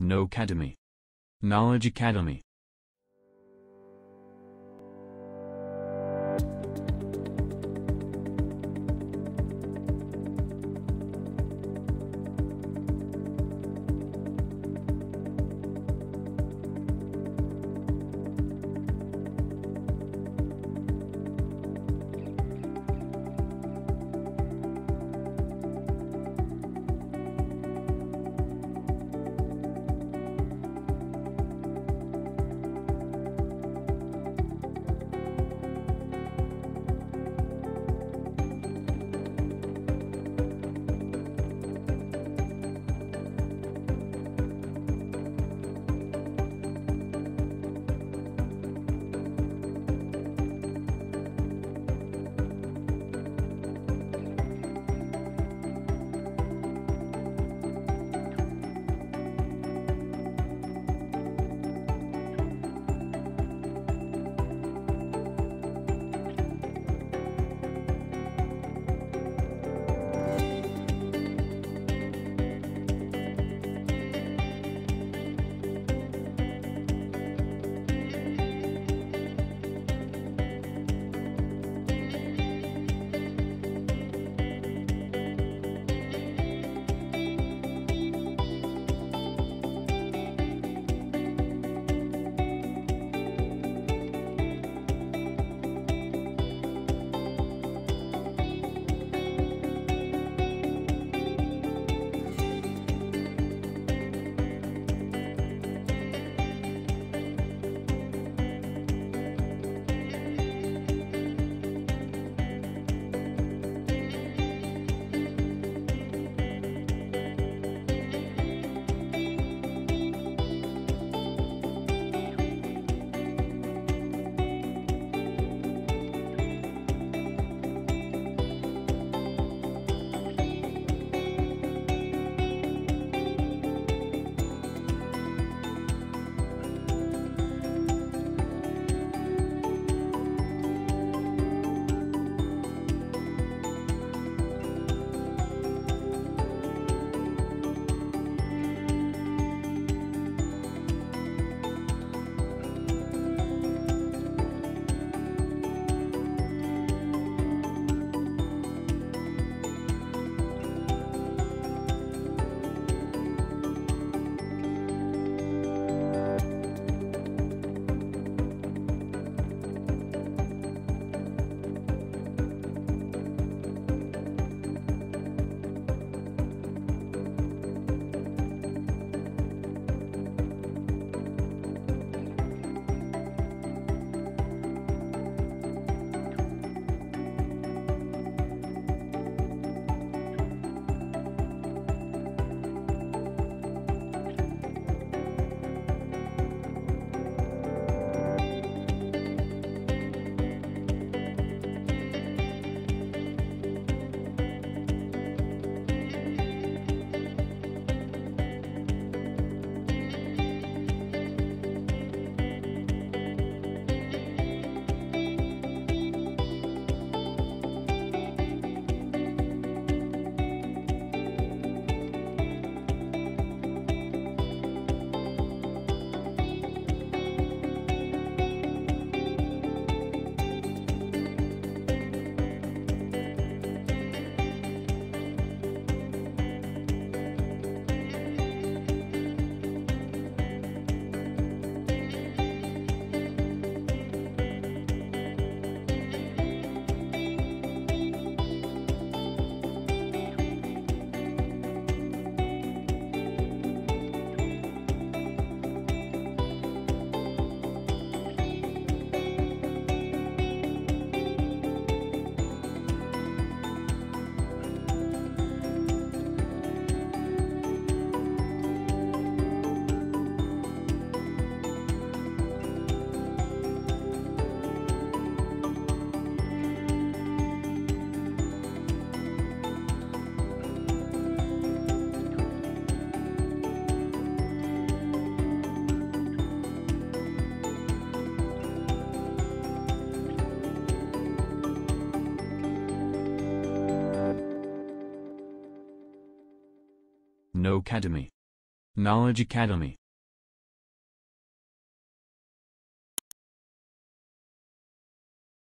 Knowcademy. Knowledge Academy. Knowcademy. Knowledge Academy.